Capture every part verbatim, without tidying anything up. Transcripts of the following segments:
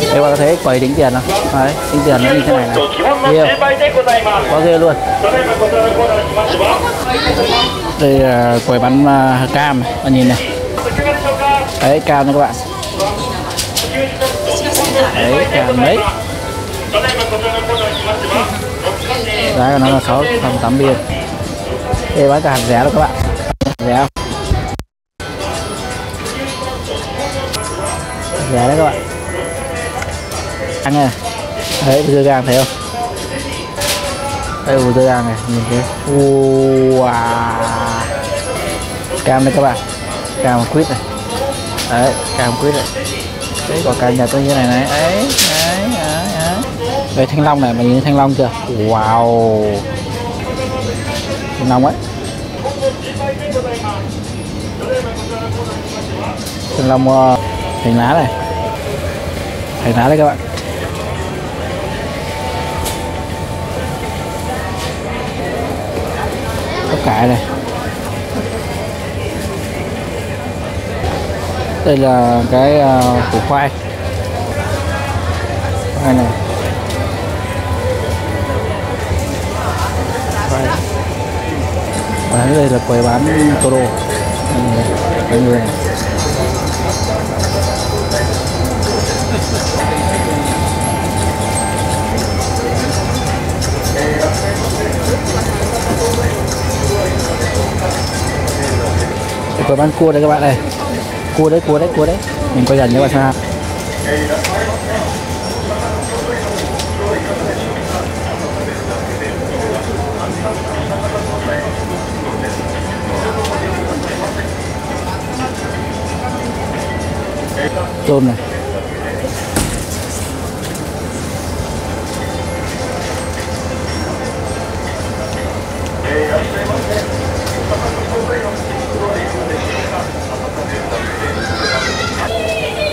Các bạn có thấy quầy tính tiền không? Đấy, tính tiền nó như thế này này. Nhiều. Có ghê luôn. Đây là quầy bán cam, bạn nhìn này. Đấy, cam nha các bạn. Đấy, cam đấy. Giá của nó là sáu trăm tám mươi yên. Đây bán cả hàng rẻ đó các bạn. Rẻ không? Rẻ đấy các bạn. Ăn này. Đấy, dưa gang thấy không? Đây dưa gang này, nhìn thấy. Wow. Cam đây các bạn. Cam quýt này. Đấy, cam quýt này. Đấy, quả cam nhà tôi như này này. Đấy, đấy, đấy, đấy. Đây thanh long này, mình nhìn thanh long chưa? Wow. Thanh long ấy. Thanh long hành lá này. Hành lá đấy các bạn. Có cải này. Đây là cái uh, củ khoai. Khoai này. Khoai. Và đây là quầy bán tô đồ. Mọi người này. Quầy bán cua đây các bạn này. Cua đấy, cua đấy, cua đấy. Mình quay dần cho các bạn xem. Tôm này.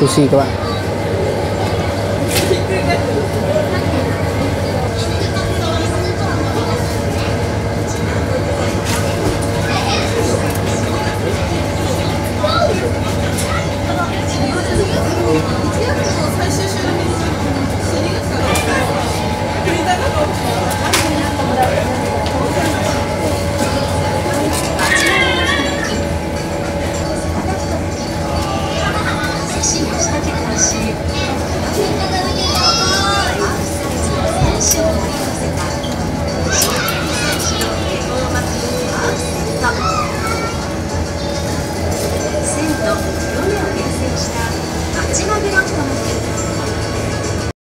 Sushi các bạn.